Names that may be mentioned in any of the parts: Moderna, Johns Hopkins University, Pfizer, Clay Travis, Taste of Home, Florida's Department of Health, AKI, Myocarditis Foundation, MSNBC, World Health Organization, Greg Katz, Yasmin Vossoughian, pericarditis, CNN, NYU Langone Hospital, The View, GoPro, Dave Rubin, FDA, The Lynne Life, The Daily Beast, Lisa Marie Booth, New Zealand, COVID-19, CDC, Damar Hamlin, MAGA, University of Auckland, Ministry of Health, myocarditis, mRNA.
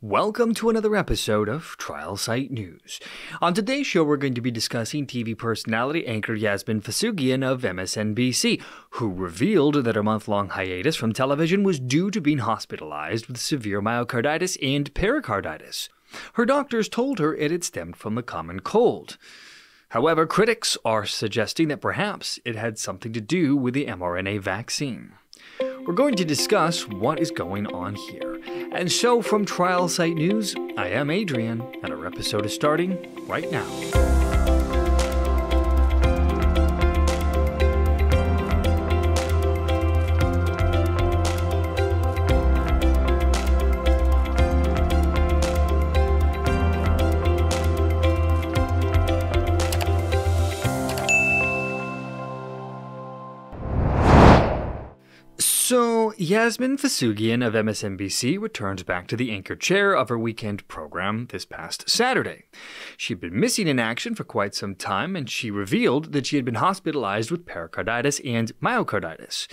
Welcome to another episode of Trial Site News. On today's show, we're going to be discussing TV personality anchor Yasmin Vossoughian of MSNBC, who revealed that her month-long hiatus from television was due to being hospitalized with severe myocarditis and pericarditis. Her doctors told her it had stemmed from the common cold. However, critics are suggesting that perhaps it had something to do with the mRNA vaccine. We're going to discuss what is going on here. And so from Trial Site News, I am Adrian, and our episode is starting right now. So, Yasmin Vossoughian of MSNBC returned back to the anchor chair of her weekend program this past Saturday. She'd been missing in action for quite some time, and she revealed that she had been hospitalized with pericarditis and myocarditis.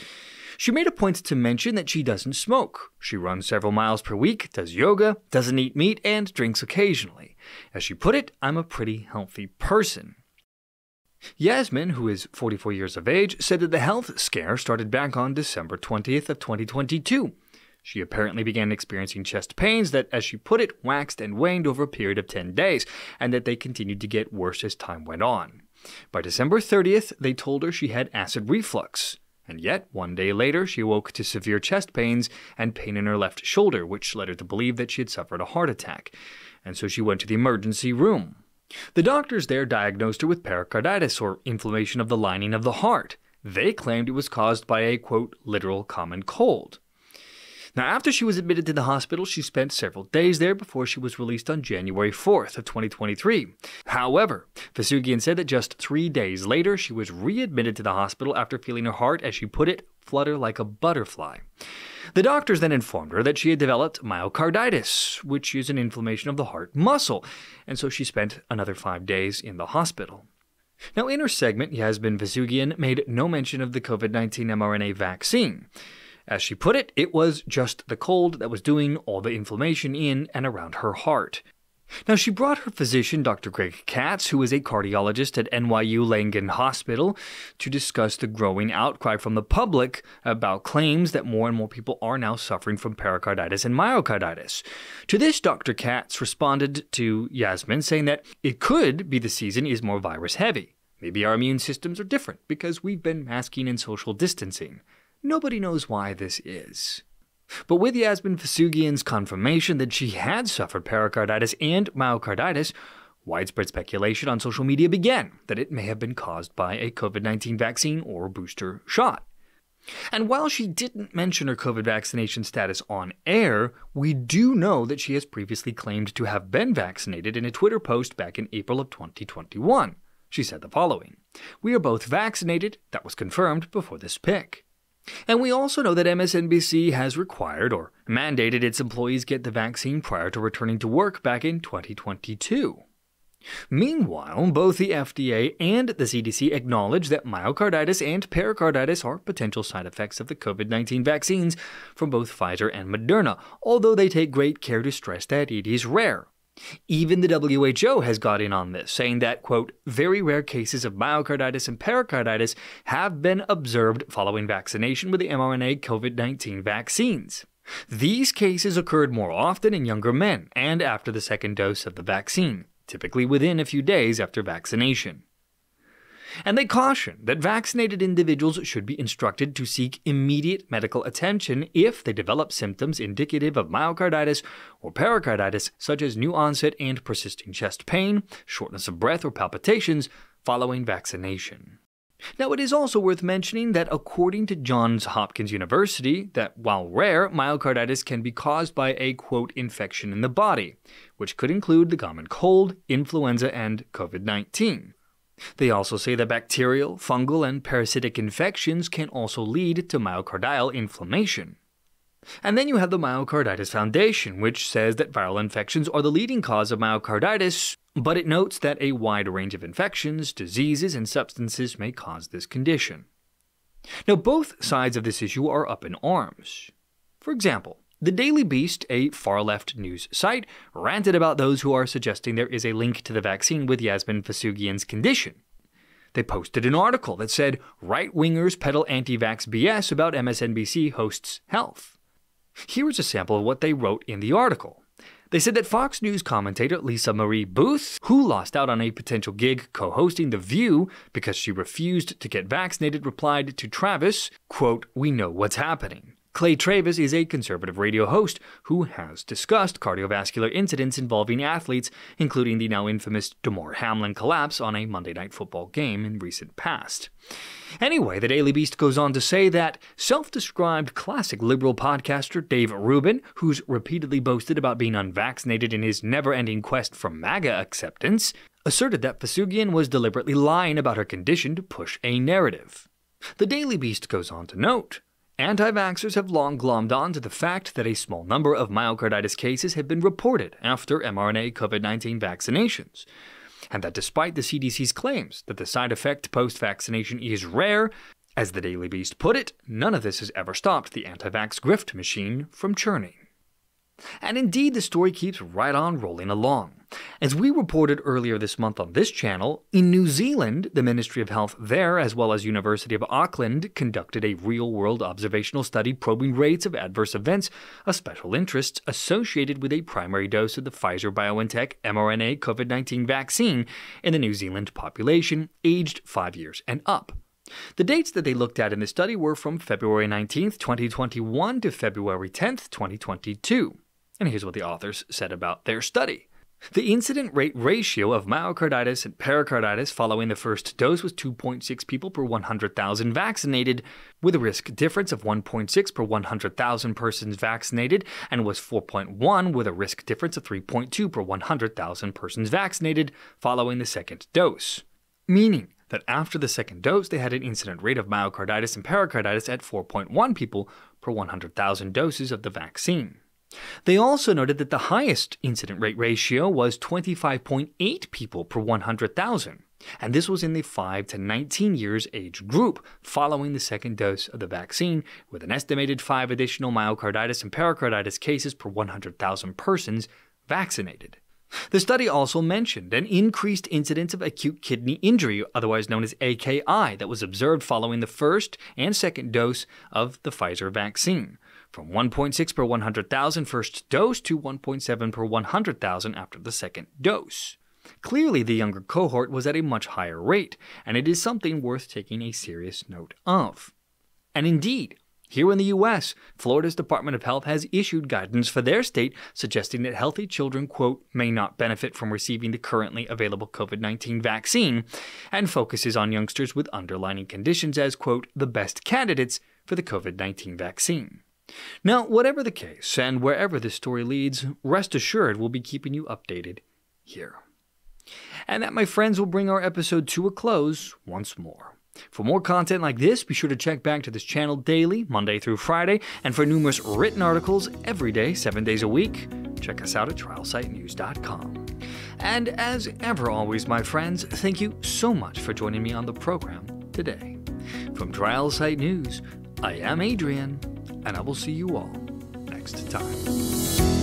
She made a point to mention that she doesn't smoke. She runs several miles per week, does yoga, doesn't eat meat, and drinks occasionally. As she put it, I'm a pretty healthy person. Yasmin, who is 44 years of age, said that the health scare started back on December 20th of 2022. She apparently began experiencing chest pains that, as she put it, waxed and waned over a period of 10 days, and that they continued to get worse as time went on. By December 30th, they told her she had acid reflux. And yet, one day later, she awoke to severe chest pains and pain in her left shoulder, which led her to believe that she had suffered a heart attack. And so she went to the emergency room. The doctors there diagnosed her with pericarditis, or inflammation of the lining of the heart. They claimed it was caused by a, quote, literal common cold. Now, after she was admitted to the hospital, she spent several days there before she was released on January 4th of 2023. However, Vossoughian said that just 3 days later, she was readmitted to the hospital after feeling her heart, as she put it, flutter like a butterfly. The doctors then informed her that she had developed myocarditis, which is an inflammation of the heart muscle, and so she spent another 5 days in the hospital. Now, in her segment, Yasmin Vossoughian made no mention of the COVID-19 mRNA vaccine. As she put it, it was just the cold that was doing all the inflammation in and around her heart. Now, she brought her physician, Dr. Greg Katz, who is a cardiologist at NYU Langone Hospital, to discuss the growing outcry from the public about claims that more and more people are now suffering from pericarditis and myocarditis. To this, Dr. Katz responded to Yasmin, saying that it could be the season is more virus-heavy. Maybe our immune systems are different because we've been masking and social distancing. Nobody knows why this is. But with Yasmin Vossoughian's confirmation that she had suffered pericarditis and myocarditis, widespread speculation on social media began that it may have been caused by a COVID-19 vaccine or booster shot. And while she didn't mention her COVID vaccination status on air, we do know that she has previously claimed to have been vaccinated in a Twitter post back in April of 2021. She said the following, "We are both vaccinated. That was confirmed before this pick." And we also know that MSNBC has required or mandated its employees get the vaccine prior to returning to work back in 2022. Meanwhile, both the FDA and the CDC acknowledge that myocarditis and pericarditis are potential side effects of the COVID-19 vaccines from both Pfizer and Moderna, although they take great care to stress that it is rare. Even the WHO has got in on this, saying that, quote, very rare cases of myocarditis and pericarditis have been observed following vaccination with the mRNA COVID-19 vaccines. These cases occurred more often in younger men and after the second dose of the vaccine, typically within a few days after vaccination. And they caution that vaccinated individuals should be instructed to seek immediate medical attention if they develop symptoms indicative of myocarditis or pericarditis, such as new onset and persisting chest pain, shortness of breath, or palpitations following vaccination. Now, it is also worth mentioning that according to Johns Hopkins University, that while rare, myocarditis can be caused by a, quote, infection in the body, which could include the common cold, influenza, and COVID-19. They also say that bacterial, fungal, and parasitic infections can also lead to myocardial inflammation. And then you have the Myocarditis Foundation, which says that viral infections are the leading cause of myocarditis, but it notes that a wide range of infections, diseases, and substances may cause this condition. Now, both sides of this issue are up in arms. For example, The Daily Beast, a far-left news site, ranted about those who are suggesting there is a link to the vaccine with Yasmin Vossoughian's condition. They posted an article that said, right-wingers peddle anti-vax BS about MSNBC hosts' health. Here is a sample of what they wrote in the article. They said that Fox News commentator Lisa Marie Booth, who lost out on a potential gig co-hosting The View because she refused to get vaccinated, replied to Travis, quote, "We know what's happening." Clay Travis is a conservative radio host who has discussed cardiovascular incidents involving athletes, including the now infamous Damar Hamlin collapse on a Monday Night Football game in recent past. Anyway, the Daily Beast goes on to say that self-described classic liberal podcaster Dave Rubin, who's repeatedly boasted about being unvaccinated in his never-ending quest for MAGA acceptance, asserted that Vossoughian was deliberately lying about her condition to push a narrative. The Daily Beast goes on to note, anti-vaxxers have long glommed on to the fact that a small number of myocarditis cases have been reported after mRNA COVID-19 vaccinations, and that despite the CDC's claims that the side effect post-vaccination is rare, as the Daily Beast put it, none of this has ever stopped the anti-vax grift machine from churning. And indeed, the story keeps right on rolling along. As we reported earlier this month on this channel, in New Zealand, the Ministry of Health there, as well as University of Auckland, conducted a real-world observational study probing rates of adverse events of special interest associated with a primary dose of the Pfizer-BioNTech mRNA COVID-19 vaccine in the New Zealand population aged 5 years and up. The dates that they looked at in the study were from February 19, 2021 to February 10, 2022. And here's what the authors said about their study. The incident rate ratio of myocarditis and pericarditis following the first dose was 2.6 people per 100,000 vaccinated, with a risk difference of 1.6 per 100,000 persons vaccinated, and was 4.1 with a risk difference of 3.2 per 100,000 persons vaccinated following the second dose. Meaning that after the second dose, they had an incident rate of myocarditis and pericarditis at 4.1 people per 100,000 doses of the vaccine. They also noted that the highest incident rate ratio was 25.8 people per 100,000, and this was in the 5 to 19 years age group following the second dose of the vaccine, with an estimated 5 additional myocarditis and pericarditis cases per 100,000 persons vaccinated. The study also mentioned an increased incidence of acute kidney injury, otherwise known as AKI, that was observed following the first and second dose of the Pfizer vaccine, from 1.6 per 100,000 first dose to 1.7 per 100,000 after the second dose. Clearly, the younger cohort was at a much higher rate, and it is something worth taking a serious note of. And indeed, here in the U.S., Florida's Department of Health has issued guidance for their state suggesting that healthy children, quote, may not benefit from receiving the currently available COVID-19 vaccine, and focuses on youngsters with underlying conditions as, quote, the best candidates for the COVID-19 vaccine. Now, whatever the case, and wherever this story leads, rest assured we'll be keeping you updated here. And that, my friends, will bring our episode to a close once more. For more content like this, be sure to check back to this channel daily, Monday through Friday, and for numerous written articles every day, 7 days a week, check us out at TrialSiteNews.com. And as ever always, my friends, thank you so much for joining me on the program today. From TrialSite News, I am Adrian, and I will see you all next time.